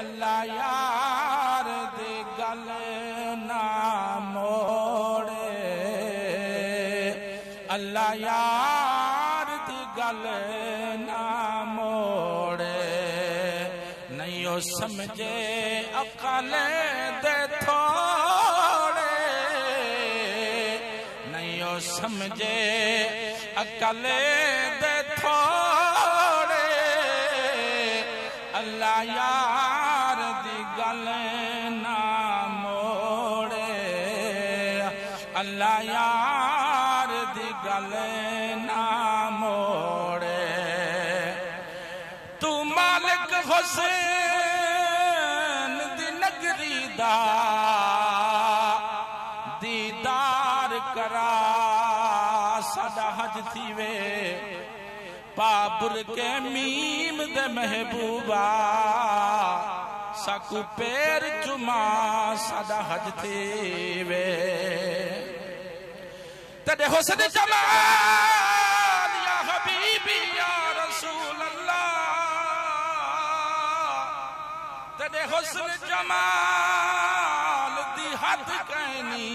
अल्लाह यार दी गल ना मोड़े, अल्लाह यार दी गल ना मोड़े। नहीं ओ समझे अकल दे थोड़े, नहीं ओ समझे अकल दे थोड़े। अल्लाह यार दी गल ना मोड़े, अल्लाह यार दी गल ना मोड़े। तू मालिक हुसैन दी नगरी दा दीदार करा, सादा हज थी वे बाबर के मीम दे महबूबा। साकू पैर चुमा सादा हज थी वे, तेरे हुस्न जमाल या हबीबी या रसूल अल्लाह। तेरे हुस्न जमाल दी हद कहनी,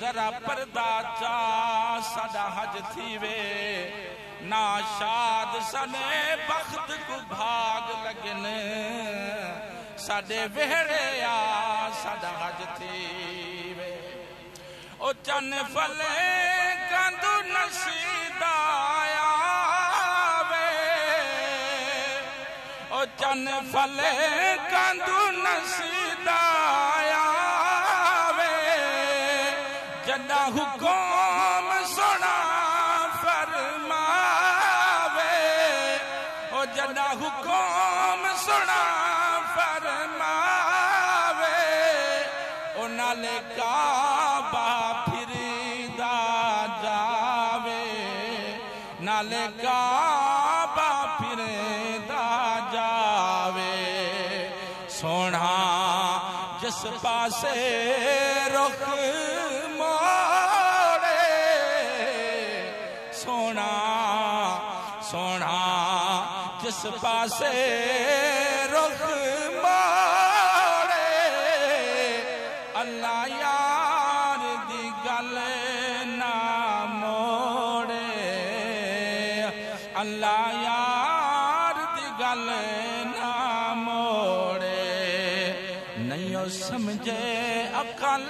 जरा पर्दा चा सदा हज थी वे। ना शाद सने बख्त को भाग लगन, साडे वेहड़े आ सदा हज थी वे। ओ चन फले कंदू नसीदा आवे, ओ चन फले कंदू नसीदा जदा हुकुम सुना फरमावे, ओ जदा हुकुम सुना फरमावे। ओ नाले काबा फिरदा जावे, नाले काबा फिरदा जावे। सोना जिस पासे रुख मोड़े, सोना सोना जिस पासे रुख मोड़े। अल्लाह यार दी गल ना मोड़े, अल्लाह यार दी गल ना मोड़े। नहीं ओ समझे अकल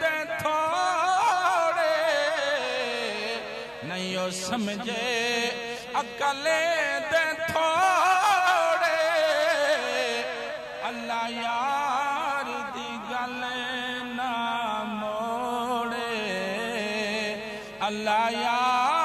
दे थोड़े, नहीं ओ समझे अकल दे थोड़े। अल्लाह यार दी गल ना मोड़े, अल्लाह यार।